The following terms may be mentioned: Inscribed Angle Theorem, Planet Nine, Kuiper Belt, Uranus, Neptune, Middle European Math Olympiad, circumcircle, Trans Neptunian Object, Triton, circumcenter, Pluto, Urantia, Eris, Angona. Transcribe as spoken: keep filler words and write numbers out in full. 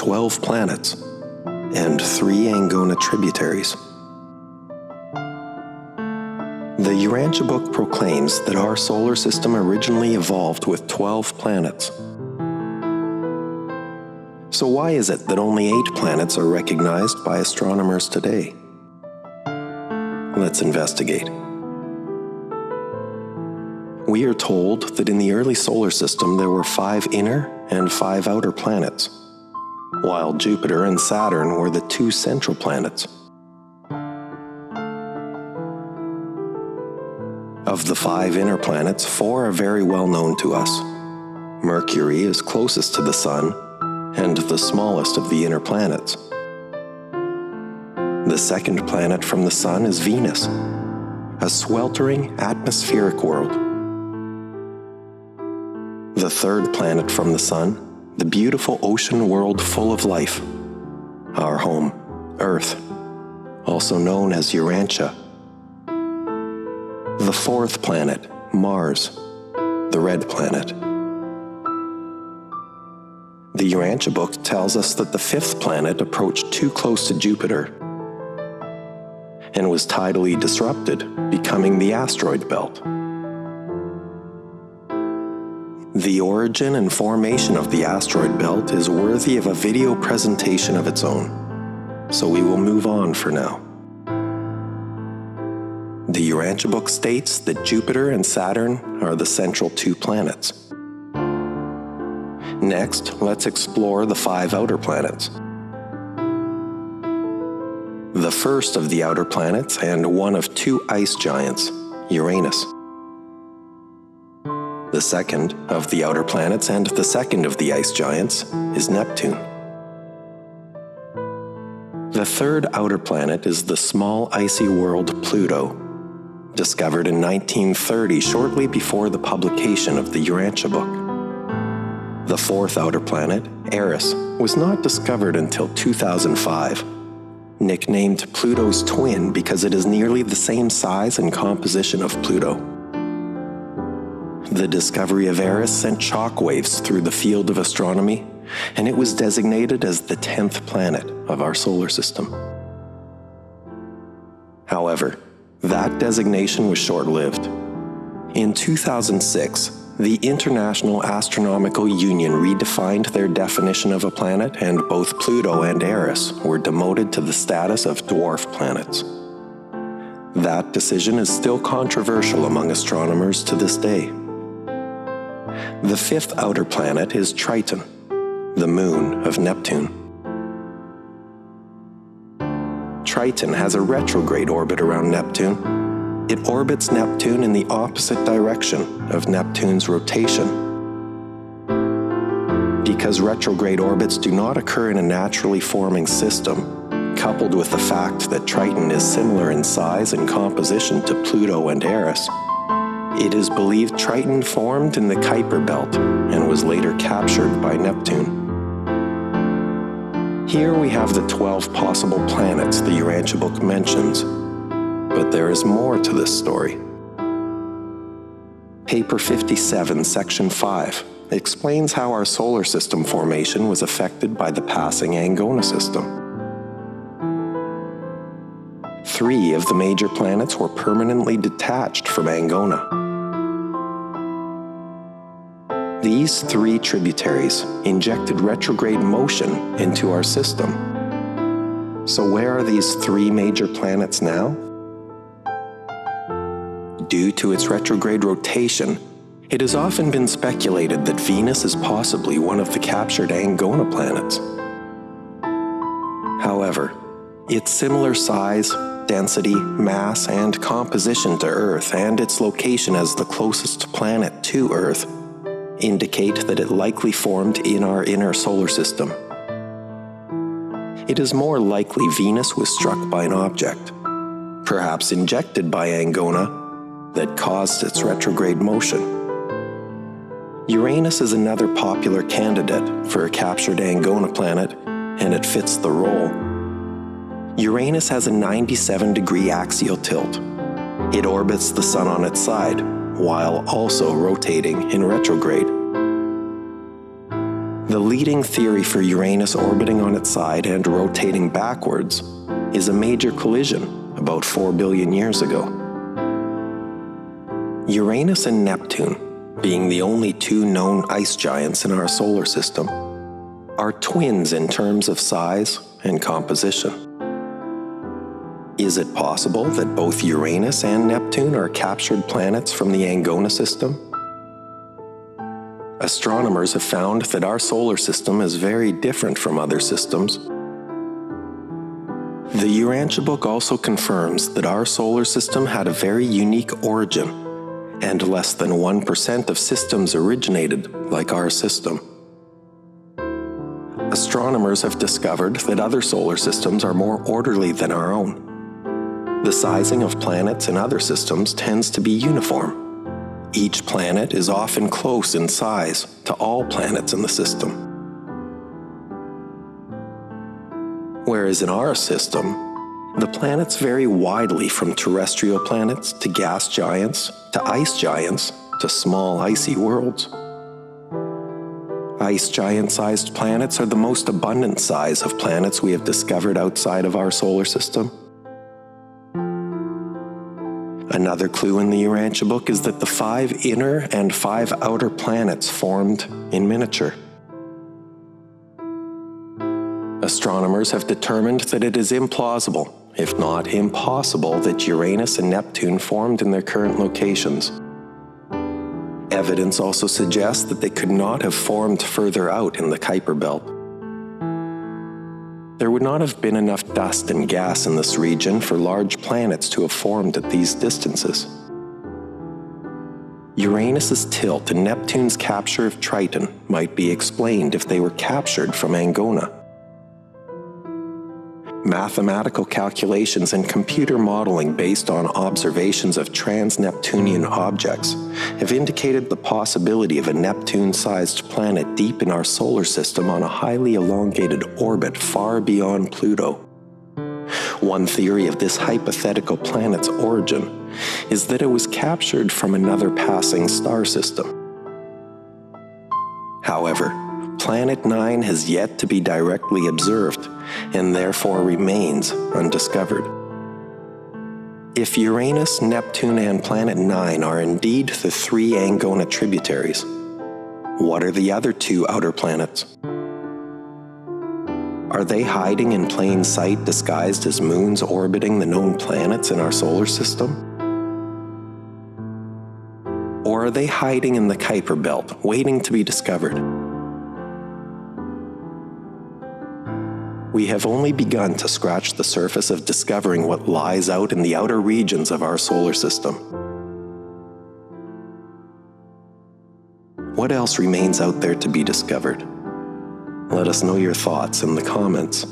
twelve planets and three Angona tributaries. The Urantia book proclaims that our solar system originally evolved with twelve planets. So why is it that only eight planets are recognized by astronomers today? Let's investigate. We are told that in the early solar system there were five inner and five outer planets, while Jupiter and Saturn were the two central planets. Of the five inner planets, four are very well known to us. Mercury is closest to the Sun and the smallest of the inner planets. The second planet from the Sun is Venus, a sweltering atmospheric world. The third planet from the Sun, the beautiful ocean world full of life, our home, Earth, also known as Urantia. The fourth planet, Mars, the red planet. The Urantia book tells us that the fifth planet approached too close to Jupiter and was tidally disrupted, becoming the asteroid belt. The origin and formation of the asteroid belt is worthy of a video presentation of its own, so we will move on for now. The Urantia book states that Jupiter and Saturn are the central two planets. Next, let's explore the five outer planets. The first of the outer planets and one of two ice giants, Uranus. The second of the outer planets and the second of the ice giants is Neptune. The third outer planet is the small icy world Pluto, discovered in nineteen thirty, shortly before the publication of the Urantia book. The fourth outer planet, Eris, was not discovered until two thousand five, nicknamed Pluto's twin because it is nearly the same size and composition of Pluto. The discovery of Eris sent shockwaves through the field of astronomy, and it was designated as the tenth planet of our solar system. However, that designation was short-lived. In two thousand six, the International Astronomical Union redefined their definition of a planet, and both Pluto and Eris were demoted to the status of dwarf planets. That decision is still controversial among astronomers to this day. The fifth outer planet is Triton, the moon of Neptune. Triton has a retrograde orbit around Neptune. It orbits Neptune in the opposite direction of Neptune's rotation. Because retrograde orbits do not occur in a naturally forming system, coupled with the fact that Triton is similar in size and composition to Pluto and Eris, it is believed Triton formed in the Kuiper Belt and was later captured by Neptune. Here we have the twelve possible planets the Urantia book mentions, but there is more to this story. Paper fifty-seven, Section five, explains how our solar system formation was affected by the passing Angona system. Three of the major planets were permanently detached from Angona. These three tributaries injected retrograde motion into our system. So where are these three major planets now? Due to its retrograde rotation, it has often been speculated that Venus is possibly one of the captured Angona planets. However, its similar size, density, mass, and composition to Earth, and its location as the closest planet to Earth indicate that it likely formed in our inner solar system. It is more likely Venus was struck by an object, perhaps injected by Angona, that caused its retrograde motion. Uranus is another popular candidate for a captured Angona planet, and it fits the role. Uranus has a ninety-seven degree axial tilt. It orbits the Sun on its side, while also rotating in retrograde. The leading theory for Uranus orbiting on its side and rotating backwards is a major collision about four billion years ago. Uranus and Neptune, being the only two known ice giants in our solar system, are twins in terms of size and composition. Is it possible that both Uranus and Neptune are captured planets from the Angona system? Astronomers have found that our solar system is very different from other systems. The Urantia book also confirms that our solar system had a very unique origin, and less than one percent of systems originated like our system. Astronomers have discovered that other solar systems are more orderly than our own. The sizing of planets in other systems tends to be uniform. Each planet is often close in size to all planets in the system. Whereas in our system, the planets vary widely from terrestrial planets to gas giants, to ice giants, to small icy worlds. Ice giant-sized planets are the most abundant size of planets we have discovered outside of our solar system. Another clue in the Urantia book is that the five inner and five outer planets formed in miniature. Astronomers have determined that it is implausible, if not impossible, that Uranus and Neptune formed in their current locations. Evidence also suggests that they could not have formed further out in the Kuiper Belt. There would not have been enough dust and gas in this region for large planets to have formed at these distances. Uranus's tilt and Neptune's capture of Triton might be explained if they were captured from Angona. Mathematical calculations and computer modeling based on observations of trans-Neptunian objects have indicated the possibility of a Neptune-sized planet deep in our solar system on a highly elongated orbit far beyond Pluto. One theory of this hypothetical planet's origin is that it was captured from another passing star system. However, Planet Nine has yet to be directly observed, and therefore remains undiscovered. If Uranus, Neptune, and Planet Nine are indeed the three Angona tributaries, what are the other two outer planets? Are they hiding in plain sight, disguised as moons orbiting the known planets in our solar system? Or are they hiding in the Kuiper Belt, waiting to be discovered? We have only begun to scratch the surface of discovering what lies out in the outer regions of our solar system. What else remains out there to be discovered? Let us know your thoughts in the comments.